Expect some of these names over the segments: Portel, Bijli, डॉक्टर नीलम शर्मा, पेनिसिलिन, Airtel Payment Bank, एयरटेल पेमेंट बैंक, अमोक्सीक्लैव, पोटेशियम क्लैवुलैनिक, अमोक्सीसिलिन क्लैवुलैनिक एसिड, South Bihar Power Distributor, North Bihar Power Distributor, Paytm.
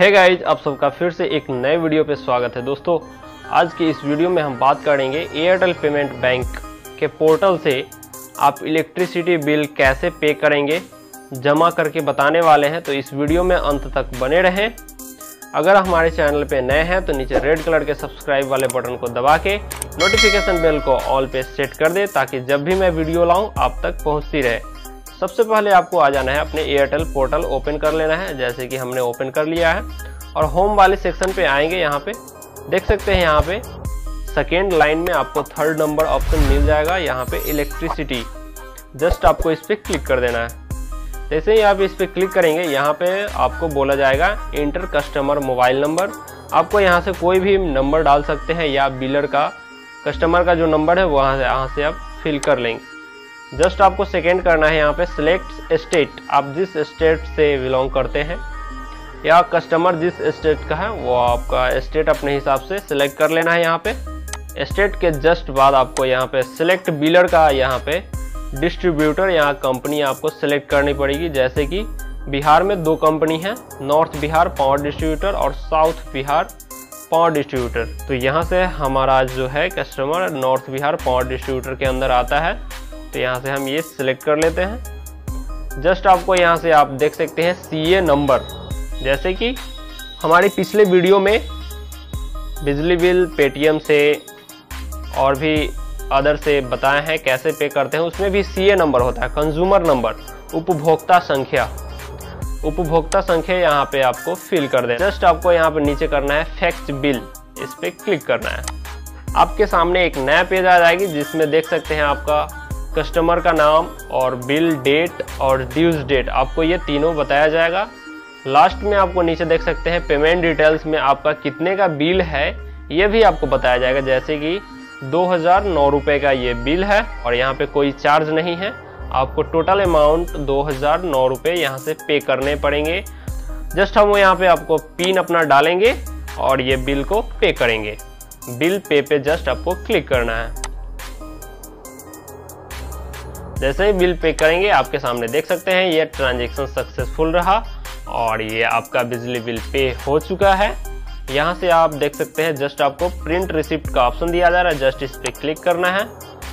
Hey guys, आप सबका फिर से एक नए वीडियो पे स्वागत है। दोस्तों, आज के इस वीडियो में हम बात करेंगे एयरटेल पेमेंट बैंक के पोर्टल से आप इलेक्ट्रिसिटी बिल कैसे पे करेंगे, जमा करके बताने वाले हैं। तो इस वीडियो में अंत तक बने रहें। अगर हमारे चैनल पे नए हैं तो नीचे रेड कलर के सब्सक्राइब वाले बटन को दबा के नोटिफिकेशन बेल को ऑल पे सेट कर दें, ताकि जब भी मैं वीडियो लाऊँ आप तक पहुँचती रहे। सबसे पहले आपको आ जाना है, अपने एयरटेल पोर्टल ओपन कर लेना है, जैसे कि हमने ओपन कर लिया है। और होम वाले सेक्शन पे आएंगे, यहाँ पे देख सकते हैं, यहाँ पे सेकेंड लाइन में आपको थर्ड नंबर ऑप्शन मिल जाएगा, यहाँ पे इलेक्ट्रिसिटी। जस्ट आपको इस पर क्लिक कर देना है। जैसे ही आप इस पर क्लिक करेंगे, यहाँ पे आपको बोला जाएगा इंटर कस्टमर मोबाइल नंबर। आपको यहाँ से कोई भी नंबर डाल सकते हैं, या बिलर का, कस्टमर का जो नंबर है वहाँ से आप फिल कर लेंगे। जस्ट आपको सेकेंड करना है, यहाँ पे सिलेक्ट स्टेट, आप जिस स्टेट से बिलोंग करते हैं या कस्टमर जिस स्टेट का है वो आपका स्टेट अपने हिसाब से सिलेक्ट कर लेना है। यहाँ पे स्टेट के जस्ट बाद आपको यहाँ पे सिलेक्ट बिलर का, यहाँ पे डिस्ट्रीब्यूटर, यहाँ कंपनी आपको सिलेक्ट करनी पड़ेगी। जैसे कि बिहार में दो कंपनी है, नॉर्थ बिहार पावर डिस्ट्रीब्यूटर और साउथ बिहार पावर डिस्ट्रीब्यूटर। तो यहाँ से हमारा जो है customer north Bihar power distributor के अंदर आता है, तो यहाँ से हम ये सिलेक्ट कर लेते हैं। जस्ट आपको यहाँ से आप देख सकते हैं सीए नंबर, जैसे कि हमारी पिछले वीडियो में बिजली बिल पेटीएम से और भी अदर से बताए हैं कैसे पे करते हैं, उसमें भी सीए नंबर होता है, कंज्यूमर नंबर, उपभोक्ता संख्या। उपभोक्ता संख्या यहाँ पे आपको फिल कर दें। जस्ट आपको यहाँ पे नीचे करना है फैक्स बिल, इस पर क्लिक करना है। आपके सामने एक नया पेज आ जाएगी, जिसमें देख सकते हैं आपका कस्टमर का नाम और बिल डेट और ड्यूज डेट, आपको ये तीनों बताया जाएगा। लास्ट में आपको नीचे देख सकते हैं पेमेंट डिटेल्स में आपका कितने का बिल है ये भी आपको बताया जाएगा। जैसे कि 2009 रुपये का ये बिल है और यहाँ पे कोई चार्ज नहीं है। आपको टोटल अमाउंट 2009 रुपये यहाँ से पे करने पड़ेंगे। जस्ट हम यहाँ पे आपको पिन अपना डालेंगे और ये बिल को पे करेंगे। बिल पे जस्ट आपको क्लिक करना है। जैसे ही बिल पे करेंगे, आपके सामने देख सकते हैं ये ट्रांजैक्शन सक्सेसफुल रहा और ये आपका बिजली बिल पे हो चुका है। यहाँ से आप देख सकते हैं जस्ट आपको प्रिंट रिसिप्ट का ऑप्शन दिया जा रहा है, जस्ट इस पर क्लिक करना है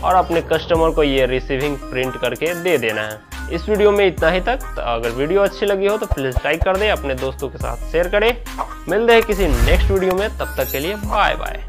और अपने कस्टमर को ये रिसीविंग प्रिंट करके दे देना है। इस वीडियो में इतना ही तक। तो अगर वीडियो अच्छी लगी हो तो प्लीज़ लाइक कर दें, अपने दोस्तों के साथ शेयर करें। मिलते हैं किसी नेक्स्ट वीडियो में, तब तक के लिए बाय बाय।